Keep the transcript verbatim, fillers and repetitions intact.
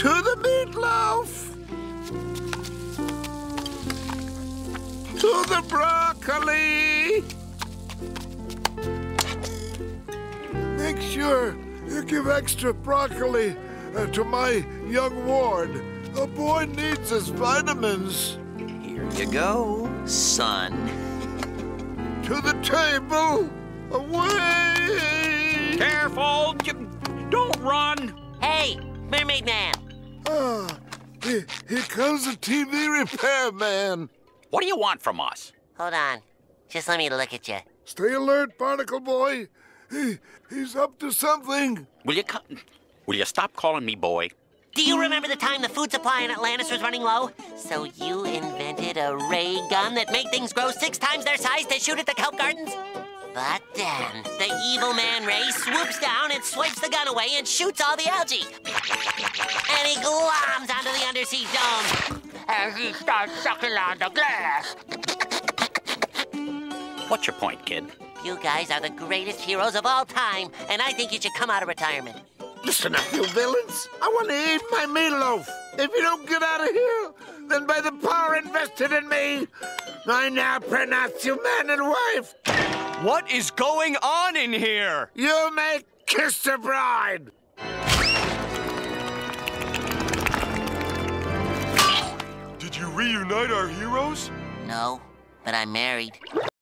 to the meatloaf, to the broccoli. Make sure you give extra broccoli uh, to my young ward. The boy needs his vitamins. Here you go, son. To the table, away! Careful, don't run. Hey, Mermaid Man. Ah, here, here comes the T V repair man. What do you want from us? Hold on, just let me look at you. Stay alert, Barnacle Boy. He, he's up to something. Will you come? Will you stop calling me boy? Do you remember the time the food supply in Atlantis was running low? So you invented a ray gun that made things grow six times their size to shoot at the kelp gardens? But then, the evil man ray swoops down and swipes the gun away and shoots all the algae. And he gloms onto the undersea dome. And he starts sucking on the glass. What's your point, kid? You guys are the greatest heroes of all time, and I think you should come out of retirement. Listen up, you villains. I want to eat my meatloaf. If you don't get out of here, then by the power invested in me, I now pronounce you man and wife. What is going on in here? You may kiss the bride. Did you reunite our heroes? No, but I'm married.